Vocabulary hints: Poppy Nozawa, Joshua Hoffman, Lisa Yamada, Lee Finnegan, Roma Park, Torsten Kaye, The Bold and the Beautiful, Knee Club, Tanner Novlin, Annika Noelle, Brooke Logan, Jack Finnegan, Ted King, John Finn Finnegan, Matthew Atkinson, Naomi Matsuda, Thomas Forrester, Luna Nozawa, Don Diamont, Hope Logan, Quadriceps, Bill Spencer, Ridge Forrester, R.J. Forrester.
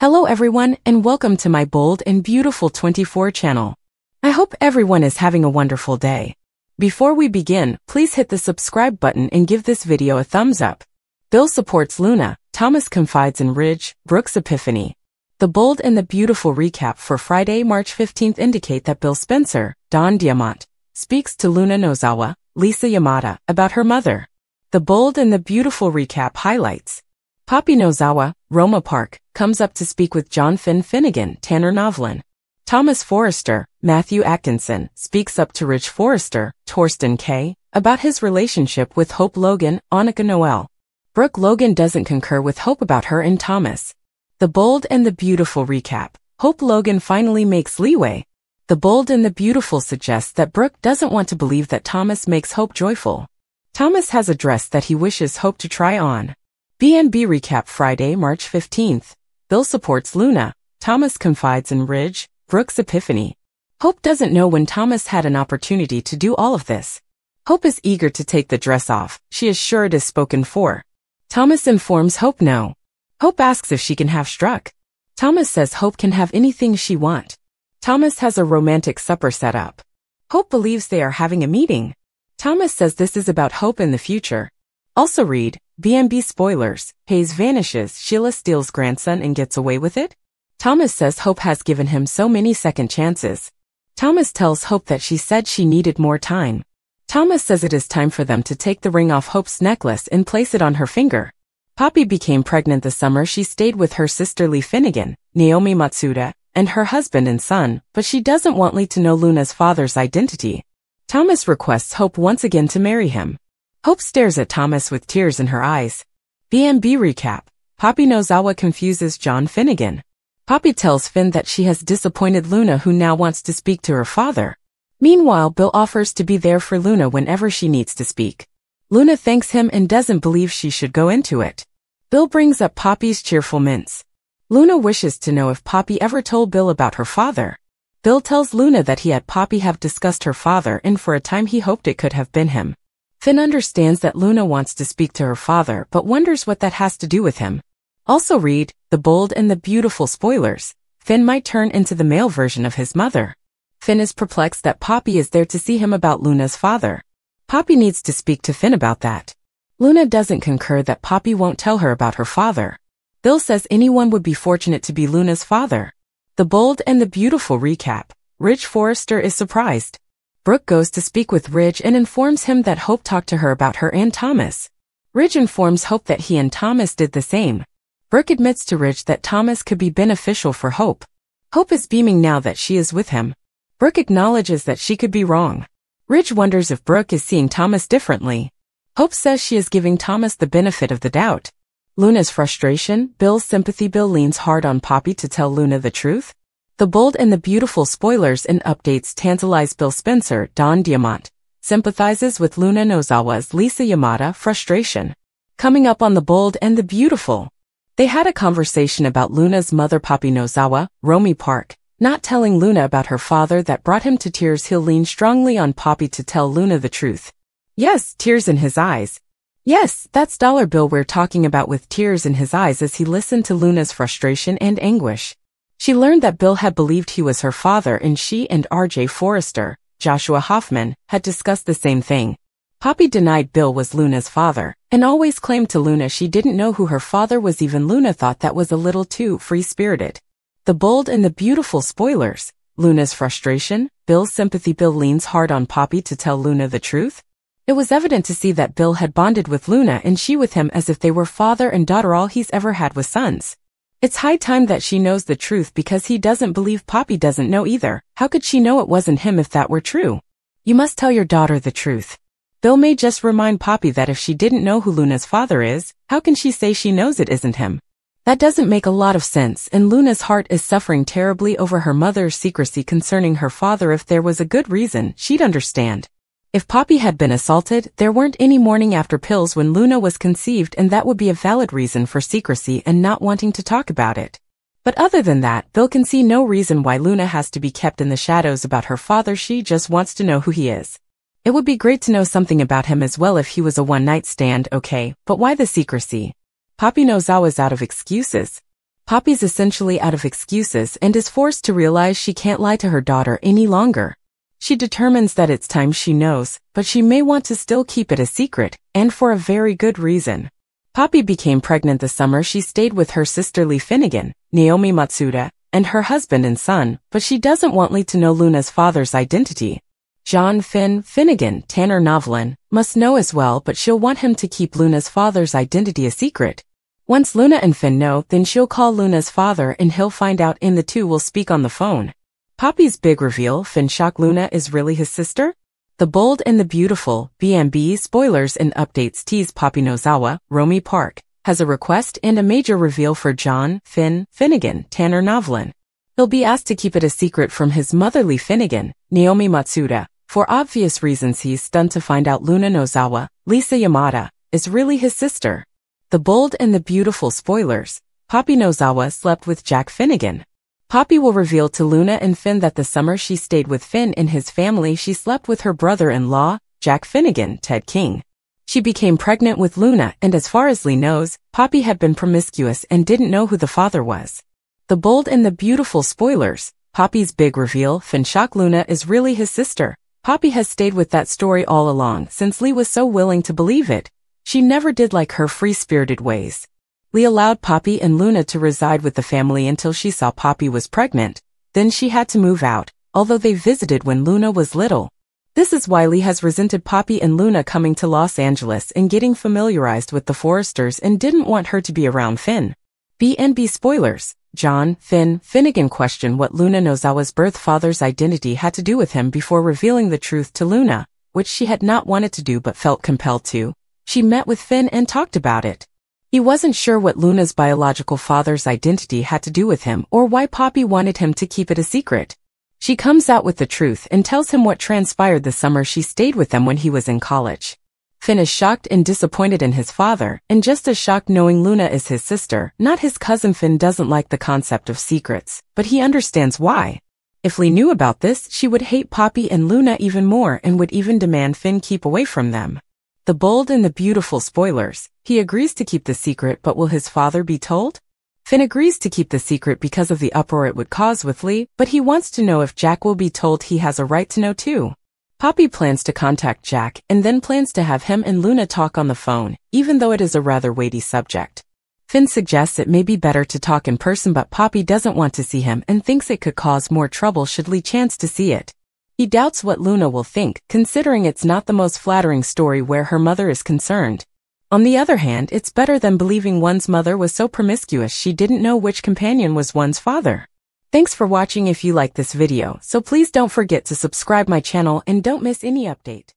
Hello everyone and welcome to my Bold and Beautiful 24 channel. I hope everyone is having a wonderful day. Before we begin, please hit the subscribe button and give this video a thumbs up. Bill supports Luna, Thomas confides in Ridge, Brooke's epiphany. The Bold and the Beautiful recap for Friday, March 15th indicate that Bill Spencer, Don Diamont, speaks to Luna Nozawa, Lisa Yamada, about her mother. The Bold and the Beautiful recap highlights Poppy Nozawa, Roma Park, comes up to speak with John Finn Finnegan, Tanner Novlin. Thomas Forrester, Matthew Atkinson, speaks up to Ridge Forrester, Torsten Kaye, about his relationship with Hope Logan, Annika Noelle. Brooke Logan doesn't concur with Hope about her and Thomas. The Bold and the Beautiful recap. Hope Logan finally makes leeway. The Bold and the Beautiful suggests that Brooke doesn't want to believe that Thomas makes Hope joyful. Thomas has a dress that he wishes Hope to try on. B&B recap Friday, March 15th. Bill supports Luna. Thomas confides in Ridge, Brooke's epiphany. Hope doesn't know when Thomas had an opportunity to do all of this. Hope is eager to take the dress off. She is sure it is spoken for. Thomas informs Hope no. Hope asks if she can have struck. Thomas says Hope can have anything she wants. Thomas has a romantic supper set up. Hope believes they are having a meeting. Thomas says this is about Hope in the future. Also read, B&B spoilers, Hayes vanishes, Sheila steals grandson and gets away with it? Thomas says Hope has given him so many second chances. Thomas tells Hope that she said she needed more time. Thomas says it is time for them to take the ring off Hope's necklace and place it on her finger. Poppy became pregnant the summer she stayed with her sister Lee Finnegan, Naomi Matsuda, and her husband and son, but she doesn't want Lee to know Luna's father's identity. Thomas requests Hope once again to marry him. Hope stares at Thomas with tears in her eyes. B&B recap. Poppy Nozawa confuses John Finnegan. Poppy tells Finn that she has disappointed Luna, who now wants to speak to her father. Meanwhile, Bill offers to be there for Luna whenever she needs to speak. Luna thanks him and doesn't believe she should go into it. Bill brings up Poppy's cheerful mints. Luna wishes to know if Poppy ever told Bill about her father. Bill tells Luna that he and Poppy have discussed her father and for a time he hoped it could have been him. Finn understands that Luna wants to speak to her father but wonders what that has to do with him. Also read, The Bold and the Beautiful spoilers, Finn might turn into the male version of his mother. Finn is perplexed that Poppy is there to see him about Luna's father. Poppy needs to speak to Finn about that. Luna doesn't concur that Poppy won't tell her about her father. Bill says anyone would be fortunate to be Luna's father. The Bold and the Beautiful recap, Ridge Forrester is surprised. Brooke goes to speak with Ridge and informs him that Hope talked to her about her and Thomas. Ridge informs Hope that he and Thomas did the same. Brooke admits to Ridge that Thomas could be beneficial for Hope. Hope is beaming now that she is with him. Brooke acknowledges that she could be wrong. Ridge wonders if Brooke is seeing Thomas differently. Hope says she is giving Thomas the benefit of the doubt. Luna's frustration, Bill's sympathy. Bill leans hard on Poppy to tell Luna the truth. The Bold and the Beautiful spoilers and updates tantalize Bill Spencer. Don Diamont sympathizes with Luna Nozawa's Lisa Yamada frustration. Coming up on The Bold and the Beautiful, they had a conversation about Luna's mother Poppy Nozawa, Roma Park, not telling Luna about her father that brought him to tears. He'll lean strongly on Poppy to tell Luna the truth. Yes, tears in his eyes. Yes, that's Dollar Bill we're talking about with tears in his eyes as he listened to Luna's frustration and anguish. She learned that Bill had believed he was her father and she and R.J. Forrester, Joshua Hoffman, had discussed the same thing. Poppy denied Bill was Luna's father and always claimed to Luna she didn't know who her father was. Even Luna thought that was a little too free-spirited. The Bold and the Beautiful spoilers, Luna's frustration, Bill's sympathy. Bill leans hard on Poppy to tell Luna the truth. It was evident to see that Bill had bonded with Luna and she with him as if they were father and daughter. All he's ever had was sons. It's high time that she knows the truth because he doesn't believe Poppy doesn't know either. How could she know it wasn't him if that were true? You must tell your daughter the truth. Bill may just remind Poppy that if she didn't know who Luna's father is, how can she say she knows it isn't him? That doesn't make a lot of sense and Luna's heart is suffering terribly over her mother's secrecy concerning her father. If there was a good reason, she'd understand. If Poppy had been assaulted, there weren't any morning after pills when Luna was conceived and that would be a valid reason for secrecy and not wanting to talk about it. But other than that, Bill can see no reason why Luna has to be kept in the shadows about her father. She just wants to know who he is. It would be great to know something about him as well. If he was a one-night stand, okay, but why the secrecy? Poppy Nozawa is out of excuses. Poppy's essentially out of excuses and is forced to realize she can't lie to her daughter any longer. She determines that it's time she knows, but she may want to still keep it a secret, and for a very good reason. Poppy became pregnant the summer she stayed with her sister Lee Finnegan, Naomi Matsuda, and her husband and son, but she doesn't want Lee to know Luna's father's identity. John Finn Finnegan, Tanner Novlin, must know as well, but she'll want him to keep Luna's father's identity a secret. Once Luna and Finn know, then she'll call Luna's father and he'll find out and the two will speak on the phone. Poppy's big reveal, Finn shock Luna is really his sister? The Bold and the Beautiful, B&B spoilers and updates tease Poppy Nozawa, Roma Park, has a request and a major reveal for John Finn Finnegan, Tanner Novlin. He'll be asked to keep it a secret from his mother Lee Finnegan, Naomi Matsuda, for obvious reasons. He's stunned to find out Luna Nozawa, Lisa Yamada, is really his sister. The Bold and the Beautiful spoilers, Poppy Nozawa slept with Jack Finnegan. Poppy will reveal to Luna and Finn that the summer she stayed with Finn and his family she slept with her brother-in-law, Jack Finnegan, Ted King. She became pregnant with Luna, and as far as Lee knows, Poppy had been promiscuous and didn't know who the father was. The Bold and the Beautiful spoilers, Poppy's big reveal, Finn shock Luna is really his sister. Poppy has stayed with that story all along since Lee was so willing to believe it. She never did like her free-spirited ways. Lee allowed Poppy and Luna to reside with the family until she saw Poppy was pregnant. Then she had to move out, although they visited when Luna was little. This is why Lee has resented Poppy and Luna coming to Los Angeles and getting familiarized with the Forresters and didn't want her to be around Finn. B&B spoilers, John Finn Finnegan questioned what Luna Nozawa's birth father's identity had to do with him before revealing the truth to Luna, which she had not wanted to do but felt compelled to. She met with Finn and talked about it. He wasn't sure what Luna's biological father's identity had to do with him or why Poppy wanted him to keep it a secret. She comes out with the truth and tells him what transpired the summer she stayed with them when he was in college. Finn is shocked and disappointed in his father, and just as shocked knowing Luna is his sister, not his cousin. Finn doesn't like the concept of secrets, but he understands why. If Lee knew about this, she would hate Poppy and Luna even more and would even demand Finn keep away from them. The Bold and the Beautiful spoilers, he agrees to keep the secret, but will his father be told? Finn agrees to keep the secret because of the uproar it would cause with Lee, but he wants to know if Jack will be told. He has a right to know too. Poppy plans to contact Jack and then plans to have him and Luna talk on the phone, even though it is a rather weighty subject. Finn suggests it may be better to talk in person, but Poppy doesn't want to see him and thinks it could cause more trouble should Lee chance to see it. He doubts what Luna will think, considering it's not the most flattering story where her mother is concerned. On the other hand, it's better than believing one's mother was so promiscuous she didn't know which companion was one's father. Thanks for watching. If you like this video, so please don't forget to subscribe my channel and don't miss any update.